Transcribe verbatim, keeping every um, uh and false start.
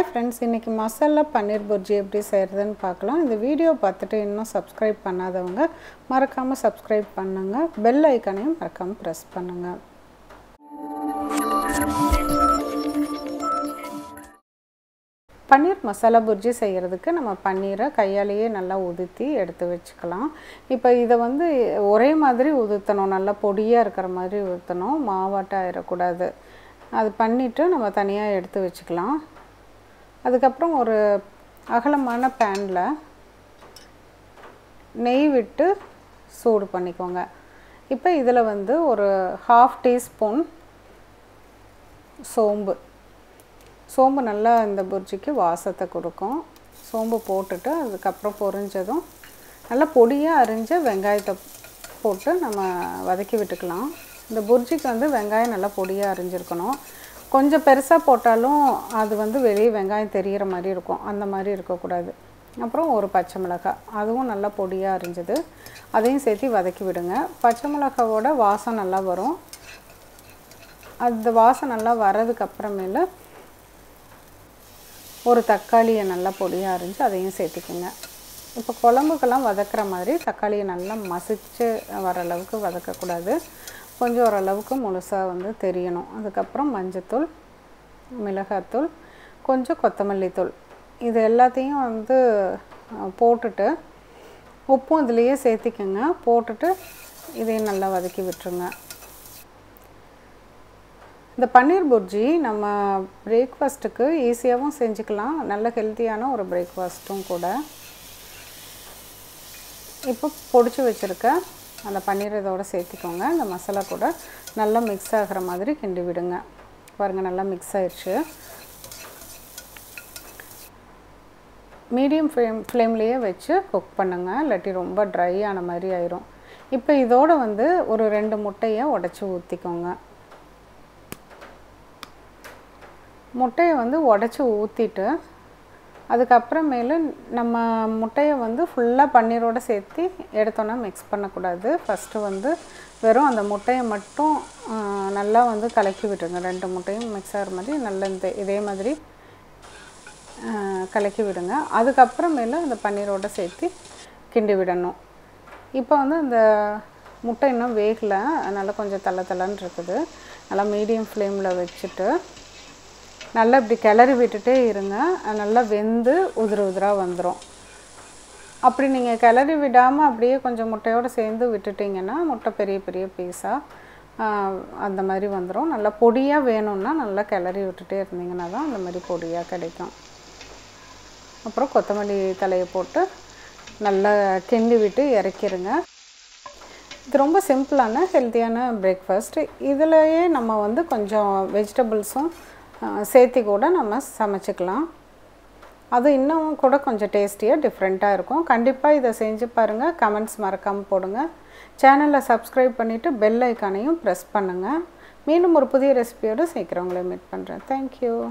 Hi friends, இன்னைக்கு மசாலா பன்னீர் புர்ஜி எப்படி செய்யறதுன்னு பார்க்கலாம். இந்த வீடியோ பார்த்துட்டு இன்னும் subscribe பண்ணாதவங்க மறக்காம subscribe பண்ணுங்க. பெல் ஐகானையும் மறக்காம press பண்ணுங்க. பன்னீர் மசாலா புர்ஜி செய்யறதுக்கு நம்ம பன்னீரை கையாலயே நல்லா உதித்தி எடுத்து வெச்சுக்கலாம். இப்போ இத வந்து ஒரே மாதிரி உதித்தணும், நல்ல பொடியா இருக்கிற மாதிரி உதித்தணும், மாவாட்ட ஆயிர கூடாது. அது பண்ணிட்டு நம்ம தனியா எடுத்து வெச்சுக்கலாம். அதுக்கப்புறம் ஒரு அகலமான panல நெய் விட்டு சூடு பண்ணிக்கோங்க. இப்போ இதல வந்து ஒரு half teaspoon சோம்பு சோம்பு நல்லா இந்த புர்ஜிக்கு வாசத்தை கொடுக்கும். சோம்பு போட்டுட்டு அதுக்கு அப்புறம் பொரிஞ்சதும் நல்ல பொடியா அரைஞ்ச வெங்காயத்தை போட்டு நம்ம வதக்கி விட்டுக்கலாம். இந்த புர்ஜிக்கு வந்து வெங்காயம் நல்லா பொடியா அரைஞ்சிருக்கணும். கொஞ்சம் பெருசா போட்டாலும் அது வந்து வெளிய வெங்காயம் தெரியற மாதிரி இருக்கும். அந்த மாதிரி இருக்க கூடாது. அப்புறம் ஒரு பச்சை மிளகாய் அதுவும் நல்ல பொடியா அரைஞ்சது அதையும் சேர்த்து வதக்கி விடுங்க. பச்சை மிளகாயோட வாசம் நல்லா வரும். அந்த வாசம் நல்லா வரதுக்கு அப்புறமேல ஒரு தக்காளியை நல்ல பொடியா அரைஞ்சு அதையும் சேர்த்துக்கங்க. இப்போ குழம்புக்கெல்லாம் வதக்குற மாதிரி தக்காளியை நல்லா மசிச்சு வர அளவுக்கு வதக்க கூடாது. கொஞ்சம் ஒரு அளவுக்கு முழுசா வந்து தெரியணும். அதுக்கு அப்புறம் மஞ்சள்தூள், மிளகாய்த்தூள், கொஞ்சம் கொத்தமல்லி தூள் இது எல்லாத்தையும் வந்து போட்டுட்டு உப்பும் இதலயே சேர்த்துக்கங்க. போட்டுட்டு இதை நல்லா வதக்கி விட்டுருங்க. இந்த பன்னீர் புர்ஜி நம்ம பிரேக்பாஸ்ட்க்கு ஈஸியாவும் செஞ்சுக்கலாம். நல்ல ஹெல்தியான ஒரு பிரேக்பாஸ்டும் கூட. இப்போ பொடிச்சு வச்சிருக்க அந்த பன்னீர் இதோட சேர்த்துக்கோங்க. இந்த மசாலா கூட நல்லா mix ஆகுற மாதிரி கிண்டி விடுங்க. பாருங்க நல்லா mix ஆயிருச்சு. மீடியம் ஃப்ளேம்லயே வெச்சு குக் பண்ணுங்க. இல்லட்டி ரொம்ப dry ஆன மாதிரி ஆயிடும். இப்போ இதோட வந்து ஒரு ரெண்டு முட்டைய உடைச்சு ஊத்திக்கோங்க. முட்டைய வந்து உடைச்சு ஊத்திட்டு அதுக்கு அப்புறமேல நம்ம முட்டைய வந்து ஃபுல்லா பன்னீரோட சேர்த்து எடுத்தோம்னா mix பண்ண கூடாது. ஃபர்ஸ்ட் வந்து வெறும் அந்த முட்டைய மட்டும் நல்லா வந்து கலக்கி விடுங்க. ரெண்டு முட்டையும் mix ஆற மாதிரி நல்ல இதே மாதிரி கலக்கி விடுங்க. அதுக்கு அப்புறமேல அந்த பன்னீரோட சேர்த்து கிண்டி விடணும். இப்போ வந்து அந்த முட்டை இன்னும் வேகல, அதனால கொஞ்சம் தள்ள தள்ளன்னு இருக்குது. நல்லா மீடியம் ஃப்ளேம்ல வெச்சிட்டு நல்லா இப்படி கிளறி விட்டுட்டே இருங்க. நல்லா வெந்து உதிர உதிரா வந்துரும். அப்படி நீங்க கிளறி விடாம அப்படியே கொஞ்சம் முட்டையோட சேர்ந்து விட்டுட்டீங்கன்னா முட்டை பெரிய பெரிய பீஸா அந்த மாதிரி வந்துரும். நல்லா பொடியா வேணும்னா நல்லா கிளறி விட்டுட்டே இருந்தீங்கன்னா தான் அந்த மாதிரி பொடியா கிடைக்கும். அப்புறம் கொத்தமல்லி தழையை போட்டு நல்லா கிண்டி விட்டு இறக்கிடுங்க. இது ரொம்ப சிம்பிளான ஹெல்தியான பிரேக்பாஸ்ட். இதுலயே நம்ம வந்து கொஞ்சம் வெஜிடபிள்ஸும் சேத்தி கூட நம்ம சமைச்சுக்கலாம். அது இன்னும் கூட கொஞ்சம் டேஸ்டியா டிஃபரண்டா இருக்கும். கண்டிப்பா இத செஞ்சு பாருங்க. கமெண்ட்ஸ் மறக்காம போடுங்க. சேனலை subscribe பண்ணிட்டு பெல் ஐகானையும் press பண்ணுங்க. மீண்டும் ஒரு புதிய ரெசிபியோட சீக்கிரம் உங்களை மீட் பண்றேன். Thank you.